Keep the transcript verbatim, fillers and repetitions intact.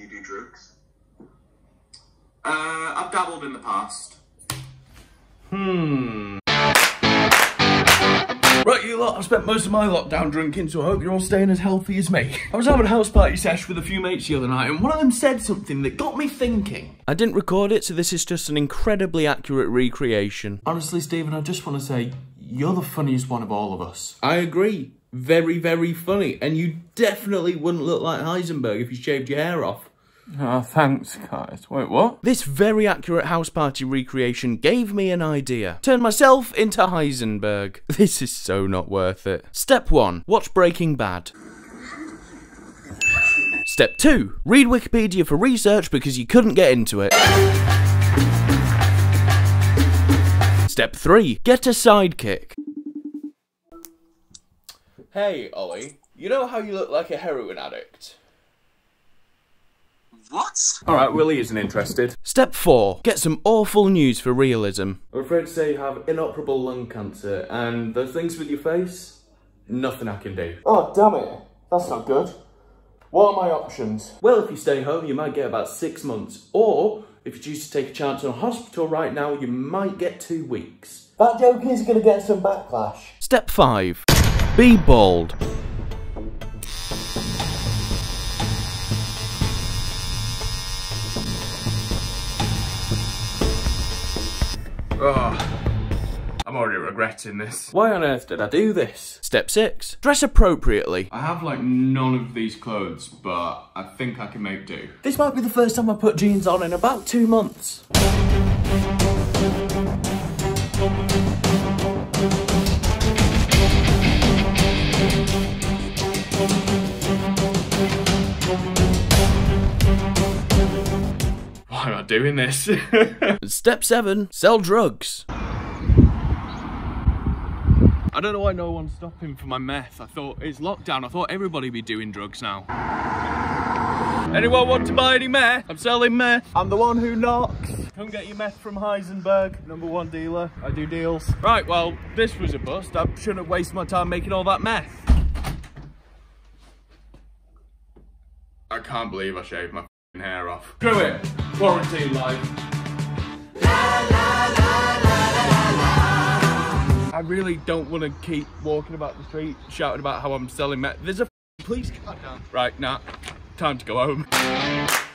you do drugs? Uh, I've dabbled in the past. Hmm. Right, you lot, I've spent most of my lockdown drinking, so I hope you're all staying as healthy as me. I was having a house party sesh with a few mates the other night, and one of them said something that got me thinking. I didn't record it, so this is just an incredibly accurate recreation. Honestly, Stephen, I just want to say, you're the funniest one of all of us. I agree. Very, very funny. And you definitely wouldn't look like Heisenberg if you shaved your hair off. Oh, thanks, guys. Wait, what? This very accurate house party recreation gave me an idea. Turn myself into Heisenberg. This is so not worth it. Step one, watch Breaking Bad. Step two, read Wikipedia for research because you couldn't get into it. Step three, get a sidekick. Hey, Ollie, you know how you look like a heroin addict? What? Alright, Willie isn't interested. Step four. Get some awful news for realism. I'm afraid to say you have inoperable lung cancer, and those things with your face? Nothing I can do. Oh, damn it. That's not good. What are my options? Well, if you stay home, you might get about six months. Or, if you choose to take a chance on a hospital right now, you might get two weeks. That joke is gonna get some backlash. Step five. Be bald. Oh, I'm already regretting this. Why on earth did I do this? Step six, dress appropriately. I have like none of these clothes, but I think I can make do. This might be the first time I put jeans on in about two months. I'm not doing this. Step seven, sell drugs. I don't know why no one's stopping for my meth. I thought it's lockdown. I thought everybody'd be doing drugs now. Anyone want to buy any meth? I'm selling meth. I'm the one who knocks. Come get your meth from Heisenberg, number one dealer. I do deals. Right, well, this was a bust. I shouldn't have wasted my time making all that meth. I can't believe I shaved my hair off. Screw it. Quarantine life. La, la, la, la, la, la. I really don't want to keep walking about the street shouting about how I'm selling meth. There's a police car down. Right, nah. Time to go home.